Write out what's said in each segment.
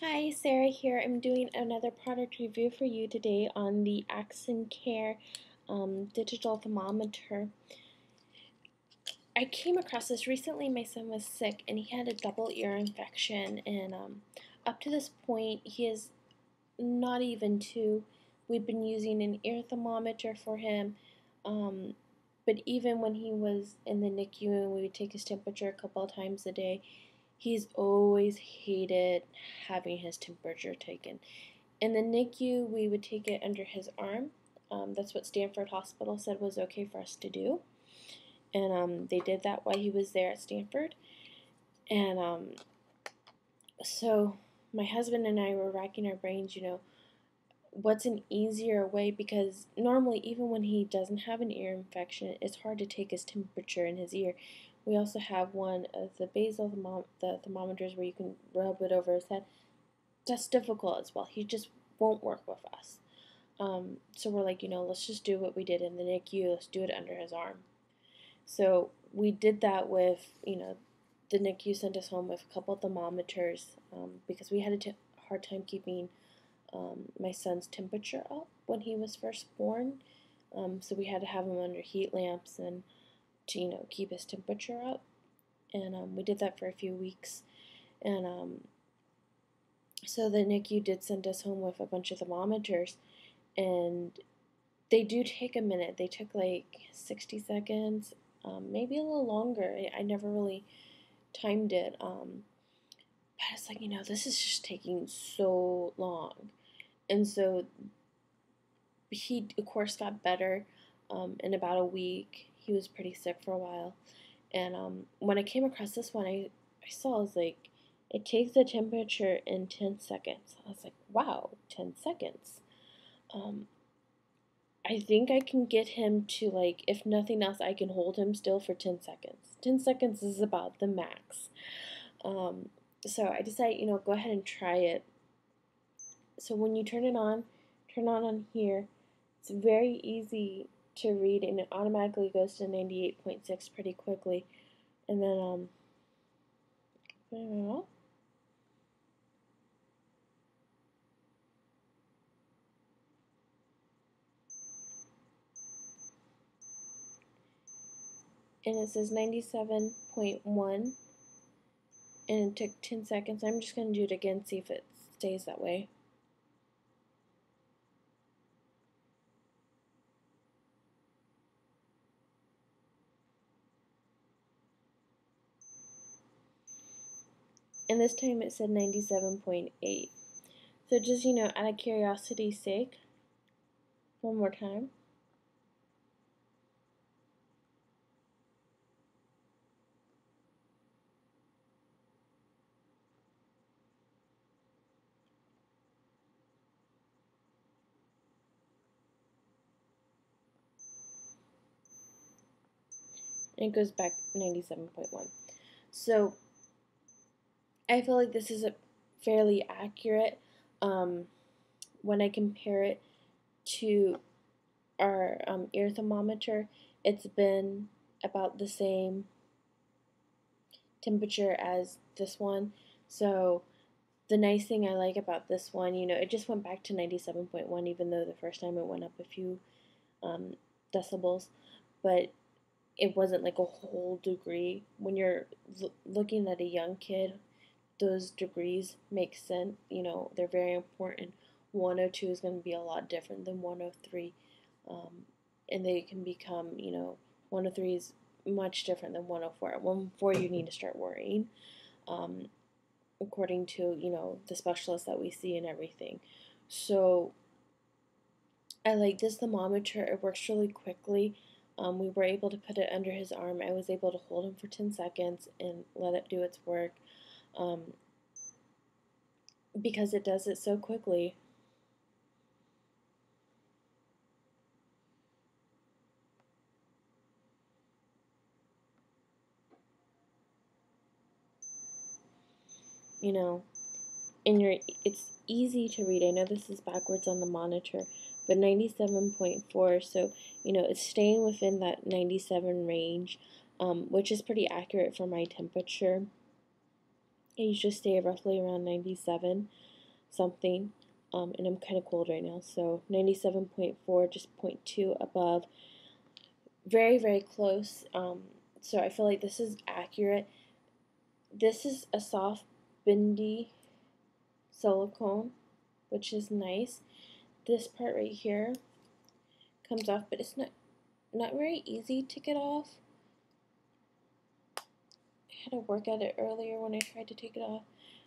Hi, Sarah here. I'm doing another product review for you today on the Axencare digital thermometer. I came across this recently. My son was sick and he had a double ear infection, and up to this point he is not even two. We've been using an ear thermometer for him, but even when he was in the NICU and we would take his temperature a couple of times a day, he's always hated having his temperature taken. In the NICU, we would take it under his arm. That's what Stanford Hospital said was okay for us to do. And they did that while he was there at Stanford. And so my husband and I were racking our brains, what's an easier way, because normally even when he doesn't have an ear infection, it's hard to take his temperature in his ear. We also have one of the basal thermometers where you can rub it over his head. That's difficult as well. He just won't work with us. So we're like, let's just do what we did in the NICU. Let's do it under his arm. So we did that with, the NICU sent us home with a couple thermometers because we had a hard time keeping my son's temperature up when he was first born, so we had to have him under heat lamps and to keep his temperature up, and we did that for a few weeks, and so the NICU did send us home with a bunch of thermometers, and they do take a minute. They took like 60 seconds, maybe a little longer. I never really timed it, but it's like, this is just taking so long. And so he, of course, got better in about a week. He was pretty sick for a while. And when I came across this one, I saw, I was like, it takes the temperature in 10 seconds. I was like, wow, 10 seconds. I think I can get him to, if nothing else, I can hold him still for 10 seconds. 10 seconds is about the max. So I decided, go ahead and try it. So when you turn it on here, it's very easy to read, and it automatically goes to 98.6 pretty quickly. And then, put it on. And it says 97.1. And it took 10 seconds. I'm just going to do it again, see if it stays that way. And this time it said 97.8. So just, out of curiosity's sake, one more time. It goes back 97.1. So I feel like this is a fairly accurate when I compare it to our ear thermometer. It's been about the same temperature as this one. So the nice thing I like about this one, it just went back to 97.1, even though the first time it went up a few decibels, but it wasn't like a whole degree. When you're looking at a young kid, those degrees make sense. They're very important. 102 is going to be a lot different than 103, and they can become, 103 is much different than 104. At 104, you need to start worrying, according to, the specialists that we see and everything. So I like this thermometer. It works really quickly. We were able to put it under his arm. I was able to hold him for 10 seconds and let it do its work, because it does it so quickly. It's easy to read. I know this is backwards on the monitor, but 97.4, so, it's staying within that 97 range, which is pretty accurate for my temperature. I usually stay roughly around 97 something, and I'm kind of cold right now, so 97.4, just 0.2 above, very, very close, so I feel like this is accurate. This is a soft, bendy silicone, which is nice. This part right here comes off, but it's not very easy to get off. I had to work at it earlier when I tried to take it off,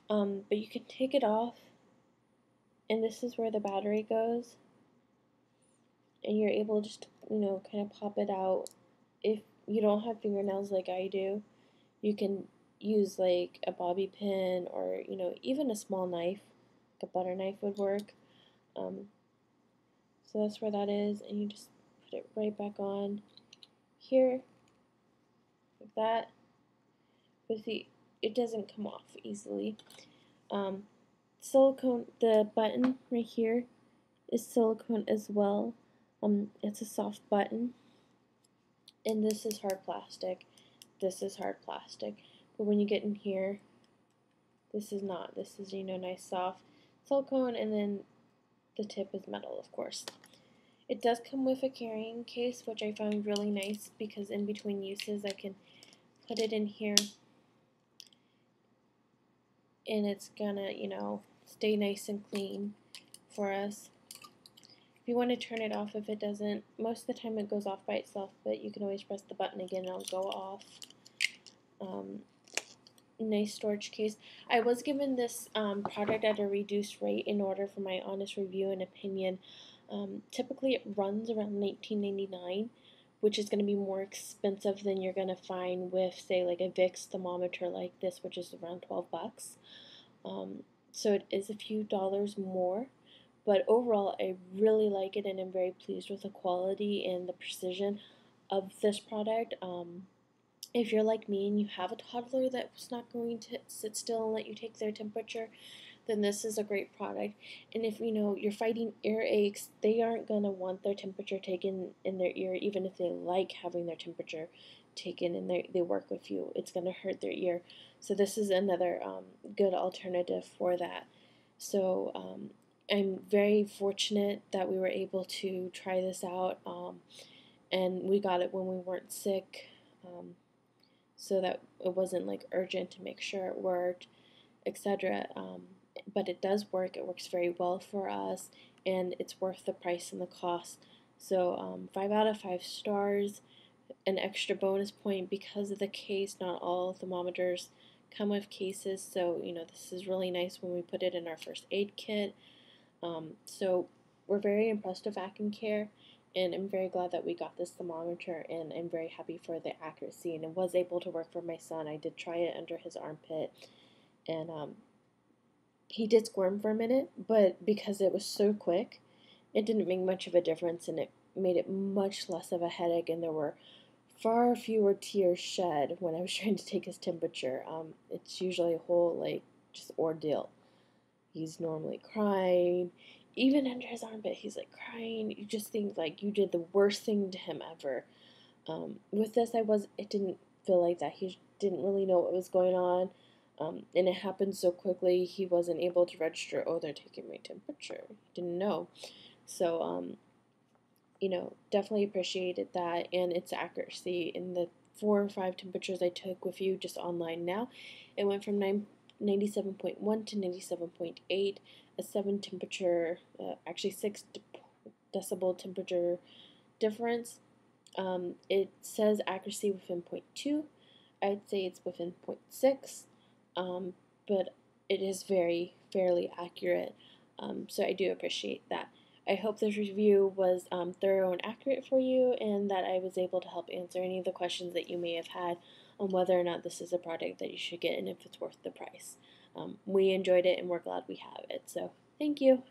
but you can take it off, and this is where the battery goes, and you're able to just, you know, kind of pop it out. If you don't have fingernails like I do, you can use like a bobby pin, or, you know, even a small knife, like a butter knife would work. So that's where that is, and you just put it right back on here, like that. But see, it doesn't come off easily. Silicone, the button right here is silicone as well. It's a soft button, and this is hard plastic. This is hard plastic. But when you get in here, this is not. This is, you know, nice soft silicone, and then the tip is metal, of course. It does come with a carrying case, which I found really nice, because in between uses I can put it in here, and it's gonna, you know, stay nice and clean for us. If you want to turn it off, if it doesn't, most of the time it goes off by itself, but you can always press the button again and it'll go off. Nice storage case. I was given this product at a reduced rate in order for my honest review and opinion. Typically it runs around $19.99, which is going to be more expensive than you're going to find with, say, like a Vicks thermometer like this, which is around 12 bucks. So it is a few dollars more, but overall I really like it, and I'm very pleased with the quality and the precision of this product. If you're like me and you have a toddler that's not going to sit still and let you take their temperature, then this is a great product. And if, you know, you're fighting ear aches, they aren't going to want their temperature taken in their ear, even if they like having their temperature taken and they work with you. It's going to hurt their ear. So this is another good alternative for that. So I'm very fortunate that we were able to try this out, and we got it when we weren't sick. So that it wasn't like urgent to make sure it worked, etc. But it does work. It works very well for us, and it's worth the price and the cost. So 5 out of 5 stars, an extra bonus point because of the case. Not all thermometers come with cases, so, you know, this is really nice when we put it in our first aid kit. So we're very impressed with Axencare. And I'm very glad that we got this thermometer, and I'm very happy for the accuracy. And it was able to work for my son. I did try it under his armpit, and he did squirm for a minute, but because it was so quick, it didn't make much of a difference, and it made it much less of a headache, and there were far fewer tears shed when I was trying to take his temperature. It's usually a whole, like, just ordeal. He's normally crying. Even under his armpit, he's like crying. You just think like you did the worst thing to him ever. With this, it didn't feel like that. He didn't really know what was going on, and it happened so quickly. He wasn't able to register, oh, they're taking my temperature. He didn't know. So, you know, definitely appreciated that and its accuracy. In the 4 or 5 temperatures I took with you just online now, it went from 97.1 to 97.8. A 7 temperature, actually 6 decibel temperature difference. It says accuracy within 0.2. I'd say it's within 0.6, but it is very fairly accurate, so I do appreciate that. I hope this review was thorough and accurate for you, and that I was able to help answer any of the questions that you may have had on whether or not this is a product that you should get and if it's worth the price. We enjoyed it, and we're glad we have it. So, thank you.